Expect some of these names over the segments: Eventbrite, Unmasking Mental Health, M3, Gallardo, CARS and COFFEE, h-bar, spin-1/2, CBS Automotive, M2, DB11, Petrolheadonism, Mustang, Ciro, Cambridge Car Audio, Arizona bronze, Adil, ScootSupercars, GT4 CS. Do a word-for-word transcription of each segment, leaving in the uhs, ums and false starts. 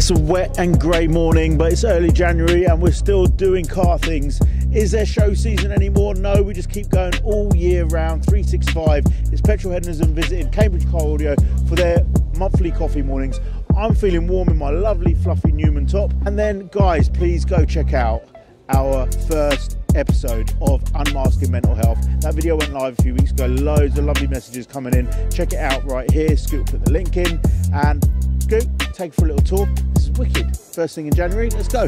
It's a wet and grey morning, but it's early January and we're still doing car things. Is there show season anymore? No, we just keep going all year round, three sixty-five. It's Petrolheadonism visiting Cambridge Car Audio for their monthly coffee mornings. I'm feeling warm in my lovely fluffy Newman top. And then guys, please go check out our first episode of Unmasking Mental Health. That video went live a few weeks ago. Loads of lovely messages coming in. Check it out right here. Scoot put the link in and Scoot, take for a little tour. This is wicked. First thing in January, let's go.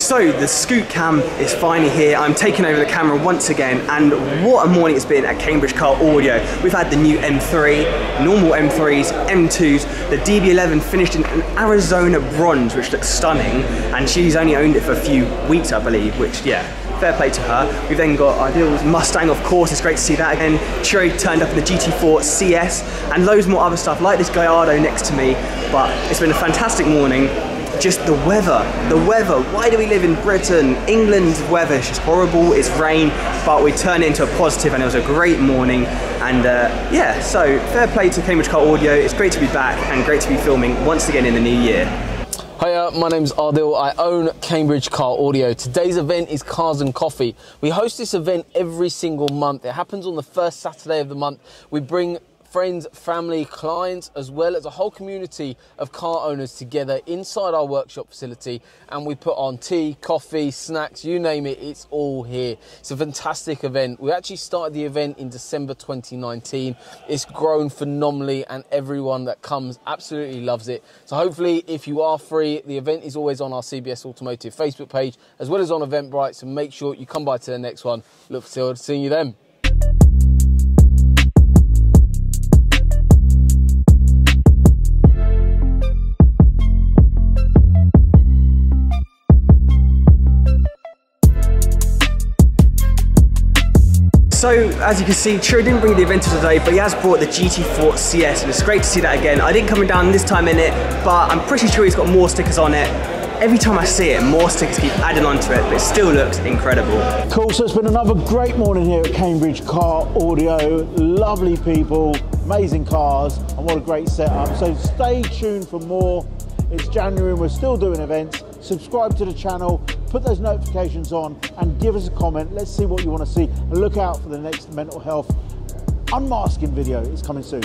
So the Scoot Cam is finally here. I'm taking over the camera once again, and what a morning it's been at Cambridge Car Audio. We've had the new M three, normal M threes, M twos, the D B eleven finished in an Arizona bronze, which looks stunning, and she's only owned it for a few weeks, I believe, which, yeah, fair play to her. We've then got Adil's Mustang, of course, it's great to see that again. Ciro turned up in the G T four C S, and loads more other stuff, like this Gallardo next to me, but it's been a fantastic morning. Just the weather, the weather. Why do we live in Britain? England's weather is just horrible, it's rain, but we turn it into a positive and it was a great morning. And uh, yeah, so fair play to Cambridge Car Audio. It's great to be back and great to be filming once again in the new year. Hiya, my name's Adil. I own Cambridge Car Audio. Today's event is Cars and Coffee. We host this event every single month. It happens on the first Saturday of the month. We bring friends, family, clients, as well as a whole community of car owners together inside our workshop facility, and we put on tea, coffee, snacks, you name it, it's all here. It's a fantastic event. We actually started the event in December twenty nineteen. It's grown phenomenally and everyone that comes absolutely loves it. So hopefully if you are free, the event is always on our C B S Automotive Facebook page as well as on Eventbrite, so make sure you come by to the next one. Look forward to seeing you then. So, as you can see, Ciro didn't bring the Avento today, but he has brought the G T four C S, and it's great to see that again. I didn't come down this time in it, but I'm pretty sure he's got more stickers on it. Every time I see it, more stickers keep adding onto it, but it still looks incredible. Cool, so it's been another great morning here at Cambridge Car Audio. Lovely people, amazing cars, and what a great setup. So stay tuned for more. It's January and we're still doing events. Subscribe to the channel, put those notifications on and give us a comment. Let's see what you want to see. And look out for the next mental health unmasking video. It's coming soon.